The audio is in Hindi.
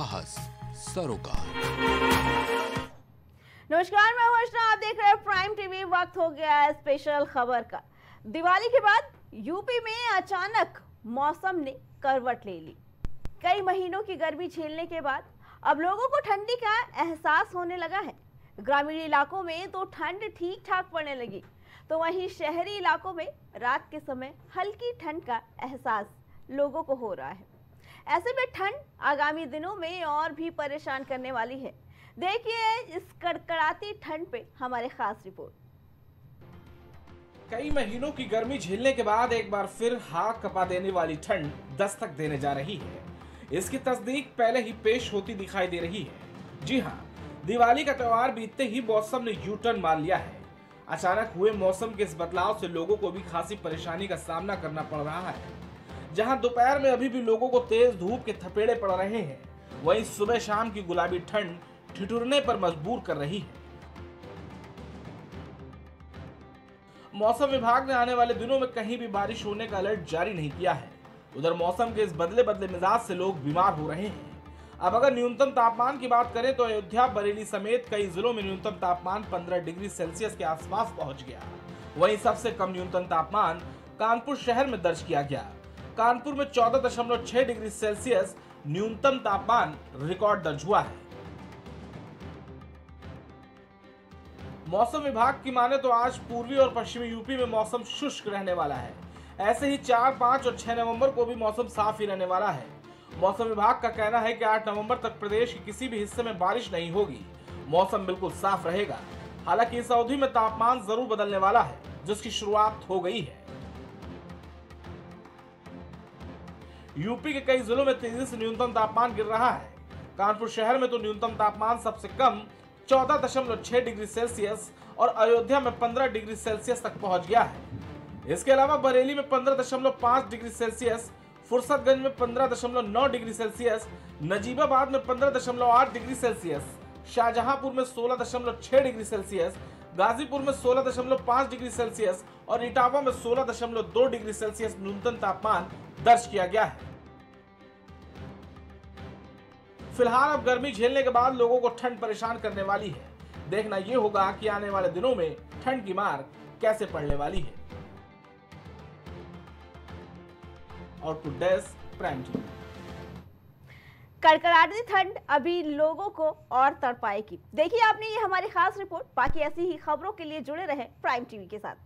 साहस सरोकार। नमस्कार, मैं हूं अर्चना, आप देख रहे हैं प्राइम टीवी। वक्त हो गया है स्पेशल खबर का। दिवाली के बाद यूपी में अचानक मौसम ने करवट ले ली। कई महीनों की गर्मी झेलने के बाद अब लोगों को ठंडी का एहसास होने लगा है। ग्रामीण इलाकों में तो ठंड ठीक ठाक पड़ने लगी, तो वहीं शहरी इलाकों में रात के समय हल्की ठंड का एहसास लोगों को हो रहा है। ऐसे में ठंड आगामी दिनों में और भी परेशान करने वाली है। देखिए इस कड़कड़ाती ठंड पे हमारे खास रिपोर्ट। कई महीनों की गर्मी झेलने के बाद एक बार फिर हाथ कपा देने वाली ठंड दस्तक देने जा रही है। इसकी तस्दीक पहले ही पेश होती दिखाई दे रही है। जी हाँ, दिवाली का त्योहार बीतते ही मौसम ने यू टर्न मार लिया है। अचानक हुए मौसम के इस बदलाव से लोगों को भी खासी परेशानी का सामना करना पड़ रहा है। जहाँ दोपहर में अभी भी लोगों को तेज धूप के थपेड़े पड़ रहे हैं, वहीं सुबह शाम की गुलाबी ठंड ठिठुरने पर मजबूर कर रही है। मौसम विभाग ने आने वाले दिनों में कहीं भी बारिश होने का अलर्ट जारी नहीं किया है। उधर मौसम के इस बदले मिजाज से लोग बीमार हो रहे हैं। अब अगर न्यूनतम तापमान की बात करें तो अयोध्या, बरेली समेत कई जिलों में न्यूनतम तापमान 15 डिग्री सेल्सियस के आसपास पहुंच गया। वहीं सबसे कम न्यूनतम तापमान कानपुर शहर में दर्ज किया गया। कानपुर में 14.6 डिग्री सेल्सियस न्यूनतम तापमान रिकॉर्ड दर्ज हुआ है। मौसम विभाग की माने तो आज पूर्वी और पश्चिमी यूपी में मौसम शुष्क रहने वाला है। ऐसे ही 4, 5 और 6 नवंबर को भी मौसम साफ ही रहने वाला है। मौसम विभाग का कहना है कि 8 नवंबर तक प्रदेश के किसी भी हिस्से में बारिश नहीं होगी। मौसम बिल्कुल साफ रहेगा। हालांकि इस अवधि में तापमान जरूर बदलने वाला है, जिसकी शुरुआत हो गई है। यूपी के कई जिलों में तेजी से न्यूनतम तापमान गिर रहा है। कानपुर शहर में तो न्यूनतम तापमान सबसे कम 14.6 डिग्री सेल्सियस और अयोध्या में 15 डिग्री सेल्सियस तक पहुंच गया है। इसके अलावा बरेली में 15.5 डिग्री सेल्सियस, फुरसतगंज में 15.9 डिग्री सेल्सियस, नजीबाबाद में 15.8 डिग्री सेल्सियस, शाहजहांपुर में 16.6 डिग्री सेल्सियस, गाजीपुर में 16.5 डिग्री सेल्सियस और इटावा में 16.2 डिग्री सेल्सियस न्यूनतम तापमान दर्ज किया गया है। फिलहाल अब गर्मी झेलने के बाद लोगों को ठंड परेशान करने वाली है। देखना ये होगा कि आने वाले दिनों में ठंड की मार कैसे पड़ने वाली है। Output desk, prime TV. कड़कड़ाती ठंड अभी लोगों को और तड़पाएगी। देखिए आपने ये हमारी खास रिपोर्ट। बाकी ऐसी ही खबरों के लिए जुड़े रहे प्राइम टीवी के साथ।